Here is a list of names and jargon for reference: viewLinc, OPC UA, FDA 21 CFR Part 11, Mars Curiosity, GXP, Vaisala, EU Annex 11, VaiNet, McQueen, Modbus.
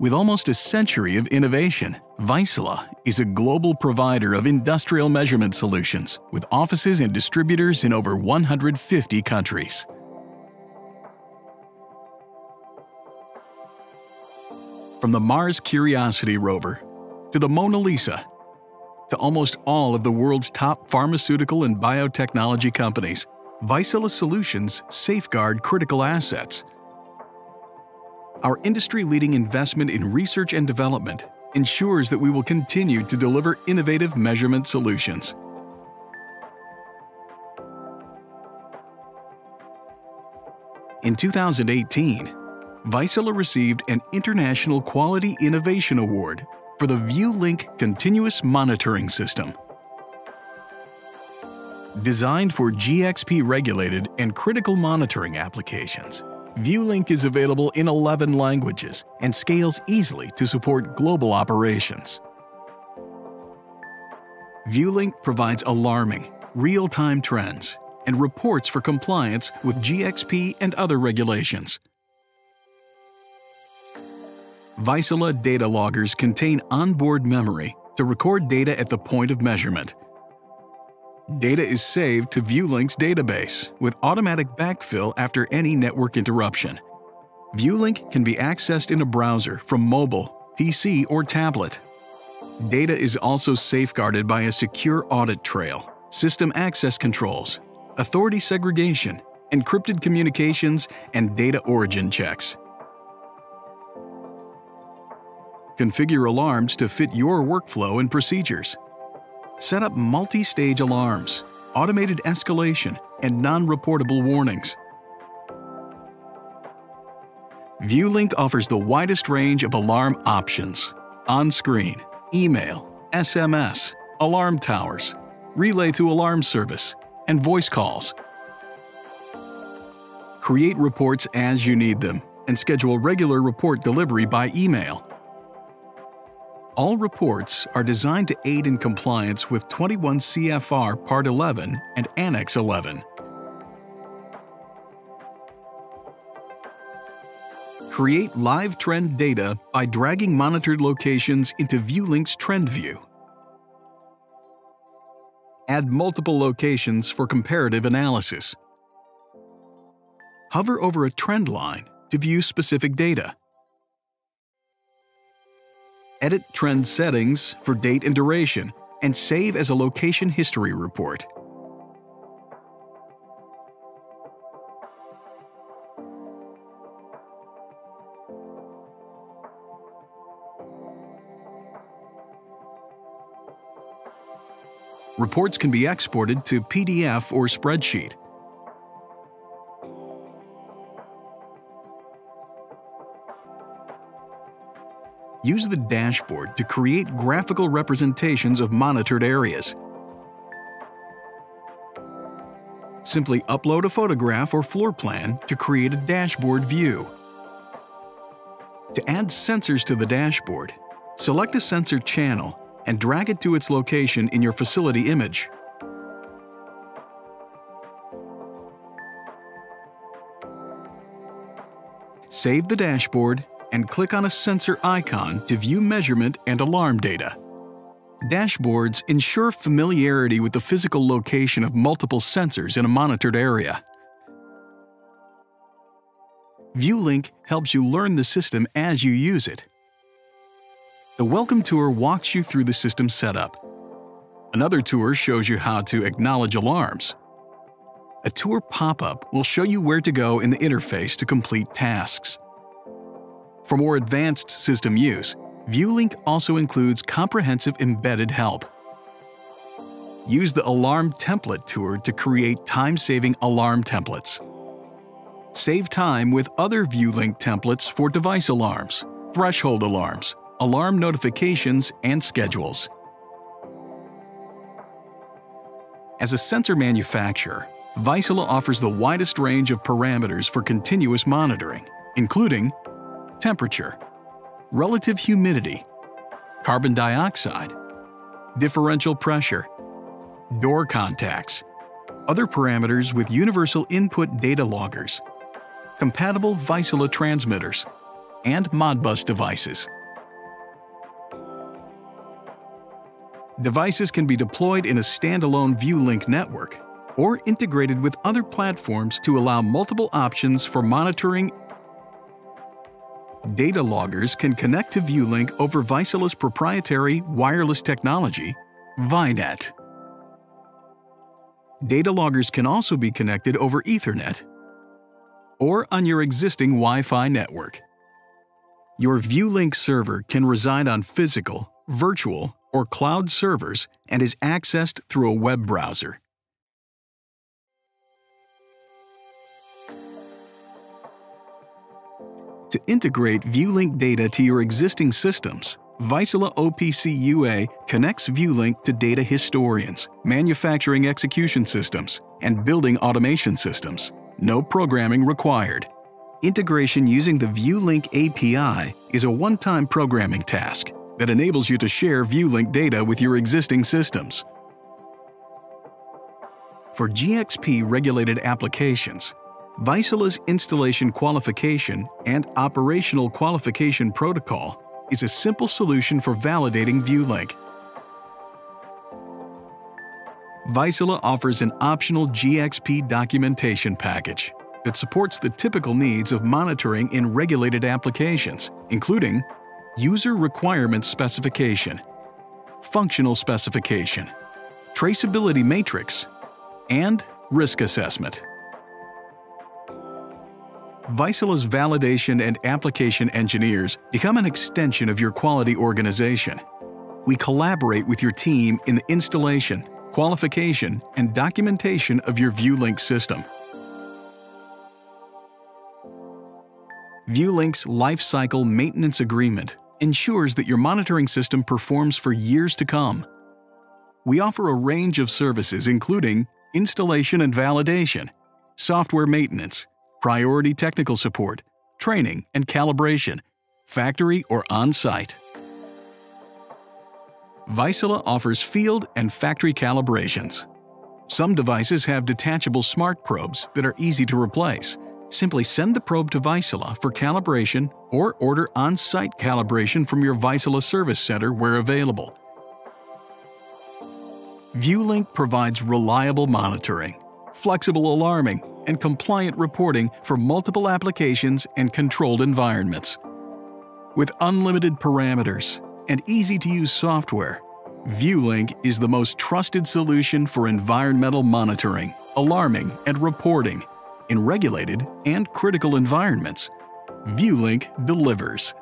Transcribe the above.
With almost a century of innovation, Vaisala is a global provider of industrial measurement solutions with offices and distributors in over 150 countries. From the Mars Curiosity rover to the Mona Lisa to almost all of the world's top pharmaceutical and biotechnology companies, Vaisala solutions safeguard critical assets. Our industry-leading investment in research and development ensures that we will continue to deliver innovative measurement solutions. In 2018, Vaisala received an International Quality Innovation Award for the viewLinc continuous monitoring system. Designed for GXP-regulated and critical monitoring applications, viewLinc is available in 11 languages and scales easily to support global operations. viewLinc provides alarming, real-time trends and reports for compliance with GXP and other regulations. Vaisala data loggers contain onboard memory to record data at the point of measurement. Data is saved to viewLinc's database with automatic backfill after any network interruption. viewLinc can be accessed in a browser from mobile, PC, or tablet. Data is also safeguarded by a secure audit trail, system access controls, authority segregation, encrypted communications, and data origin checks. Configure alarms to fit your workflow and procedures. Set up multi-stage alarms, automated escalation, and non-reportable warnings. viewLinc offers the widest range of alarm options: on-screen, email, SMS, alarm towers, relay to alarm service, and voice calls. Create reports as you need them and schedule regular report delivery by email. All reports are designed to aid in compliance with 21 CFR Part 11 and Annex 11. Create live trend data by dragging monitored locations into viewLinc's trend view. Add multiple locations for comparative analysis. Hover over a trend line to view specific data. Edit trend settings for date and duration, and save as a location history report. Reports can be exported to PDF or spreadsheet. Use the dashboard to create graphical representations of monitored areas. Simply upload a photograph or floor plan to create a dashboard view. To add sensors to the dashboard, select a sensor channel and drag it to its location in your facility image. Save the dashboard and click on a sensor icon to view measurement and alarm data. Dashboards ensure familiarity with the physical location of multiple sensors in a monitored area. viewLinc helps you learn the system as you use it. The welcome tour walks you through the system setup. Another tour shows you how to acknowledge alarms. A tour pop-up will show you where to go in the interface to complete tasks. For more advanced system use, viewLinc also includes comprehensive embedded help. Use the Alarm Template Tour to create time-saving alarm templates. Save time with other viewLinc templates for device alarms, threshold alarms, alarm notifications, and schedules. As a sensor manufacturer, Vaisala offers the widest range of parameters for continuous monitoring, including temperature, relative humidity, carbon dioxide, differential pressure, door contacts, other parameters with universal input data loggers, compatible Vaisala transmitters, and Modbus devices. Devices can be deployed in a standalone viewLinc network or integrated with other platforms to allow multiple options for monitoring. Data loggers can connect to viewLinc over Vaisala's proprietary wireless technology, VaiNet. Data loggers can also be connected over Ethernet or on your existing Wi-Fi network. Your viewLinc server can reside on physical, virtual, or cloud servers and is accessed through a web browser. To integrate viewLinc data to your existing systems, Vaisala OPC UA connects viewLinc to data historians, manufacturing execution systems, and building automation systems. No programming required. Integration using the viewLinc API is a one-time programming task that enables you to share viewLinc data with your existing systems. For GXP-regulated applications, Vaisala's installation qualification and operational qualification protocol is a simple solution for validating viewLinc. Vaisala offers an optional GXP documentation package that supports the typical needs of monitoring in regulated applications, including user requirements specification, functional specification, traceability matrix, and risk assessment. Vaisala's validation and application engineers become an extension of your quality organization. We collaborate with your team in the installation, qualification, and documentation of your viewLinc system. viewLinc's Lifecycle Maintenance Agreement ensures that your monitoring system performs for years to come. We offer a range of services including installation and validation, software maintenance, priority technical support, training and calibration, factory or on-site. Vaisala offers field and factory calibrations. Some devices have detachable smart probes that are easy to replace. Simply send the probe to Vaisala for calibration or order on-site calibration from your Vaisala service center where available. viewLinc provides reliable monitoring, flexible alarming, and compliant reporting for multiple applications and controlled environments. With unlimited parameters and easy-to-use software, viewLinc is the most trusted solution for environmental monitoring, alarming, and reporting in regulated and critical environments. viewLinc delivers.